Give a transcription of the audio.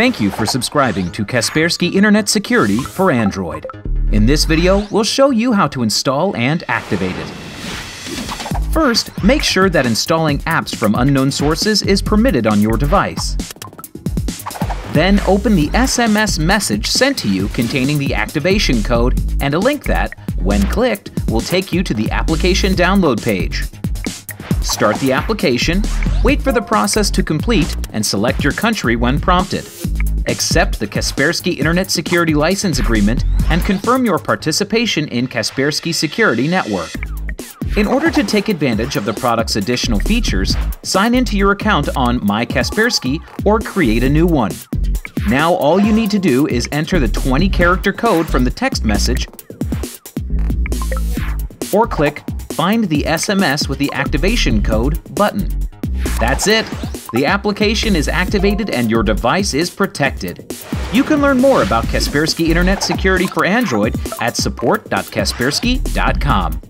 Thank you for subscribing to Kaspersky Internet Security for Android. In this video, we'll show you how to install and activate it. First, make sure that installing apps from unknown sources is permitted on your device. Then open the SMS message sent to you containing the activation code and a link that, when clicked, will take you to the application download page. Start the application, wait for the process to complete, and select your country when prompted. Accept the Kaspersky Internet Security License Agreement and confirm your participation in Kaspersky Security Network. In order to take advantage of the product's additional features, sign into your account on My Kaspersky or create a new one. Now all you need to do is enter the 20-character code from the text message or click Find the SMS with the activation code button. That's it! The application is activated and your device is protected. You can learn more about Kaspersky Internet Security for Android at support.kaspersky.com.